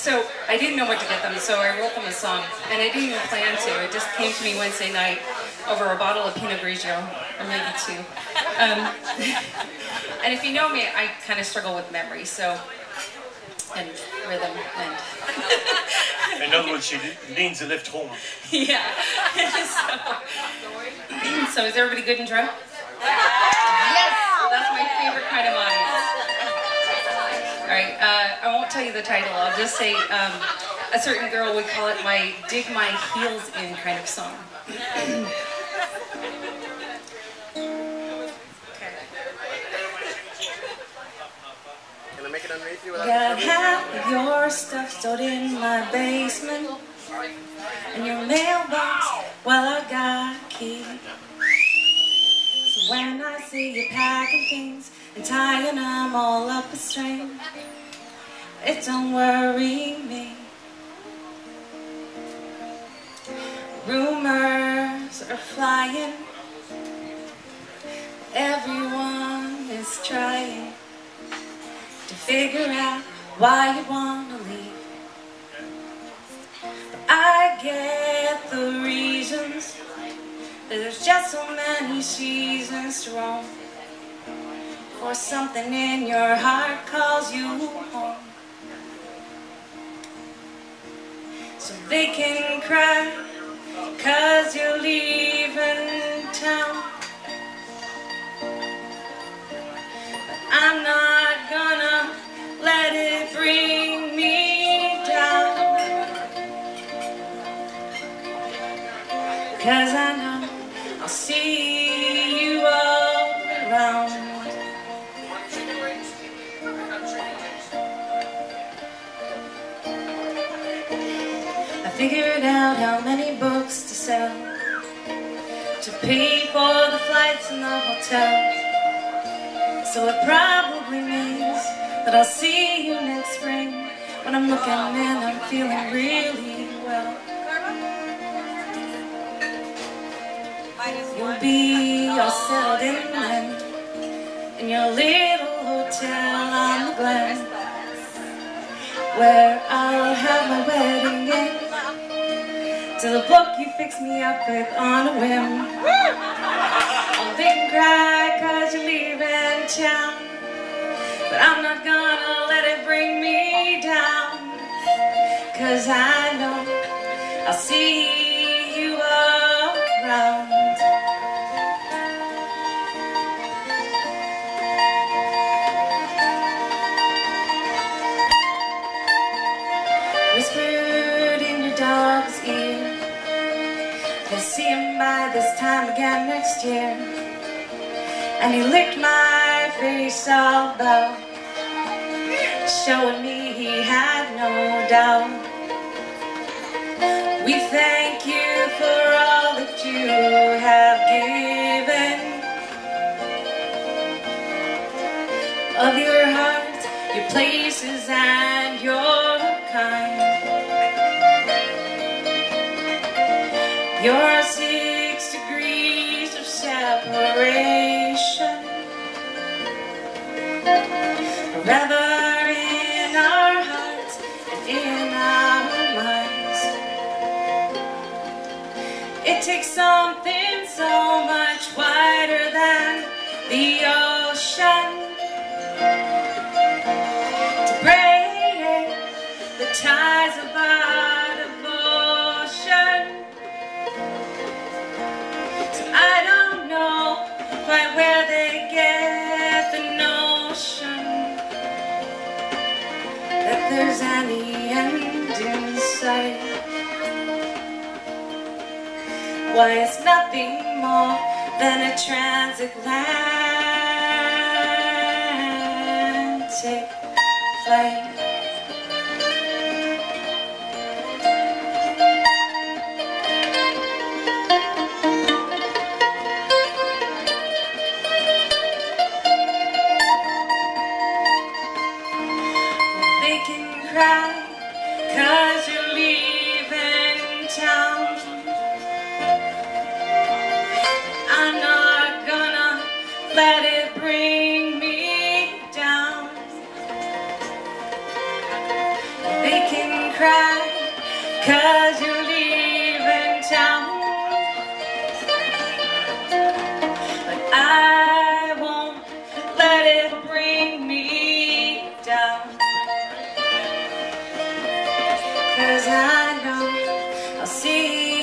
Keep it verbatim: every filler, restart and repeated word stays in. So I didn't know what to get them, so I wrote them a song, and I didn't even plan to. It just came to me Wednesday night over a bottle of Pinot Grigio, or maybe two. Um, and if you know me, I kind of struggle with memory, so, and rhythm, and... In other words, she needs a lift home. Yeah. so, so is everybody good and drunk? Yes! That's my favorite kind of wine. All right, uh, I won't tell you the title. I'll just say um, a certain girl would call it my dig my heels in kind of song. Yeah, I've had your stuff stored in my basement and your mailbox while I got a key. So when I see you packing things and tying them all up a string, it don't worry me. Rumors are flying, everyone is trying to figure out why you wanna leave. But I get the reasons, there's just so many seasons to roam, or something in your heart calls you home. So they can cry, 'cause you're leaving town. But I'm not gonna let it bring me down, 'cause I know I'll see you all around. I figured out how many books to sell, to pay for the flights and the hotels, so it probably means that I'll see you next spring, when I'm looking and I'm feeling really well. You'll be all settled in then, in your little hotel on the Glen, where I'll have my wedding in, till the book you fixed me up with on a whim. I'll then cry 'cause you're leaving town, but I'm not gonna let it bring me down, 'cause I know I'll see you all around. Whispered in your dog's ear, you'll see him by this time again next year, and he licked my face all about, showing me he had no doubt. We thank you for all that you have given of your hearts, your places, and your kind. Your six degrees of separation, forever in our hearts and in our minds. It takes something so much wider than the ocean to break the ties of our devotion. So I don't know quite where they get the there's any end in sight. Why, it's nothing more than a transatlantic flight. Cry 'cause you're leaving town, I'm not gonna let it bring me down. They can cry, 'cause you're leaving town. But I won't let it bring me down, 'cause I know I'll see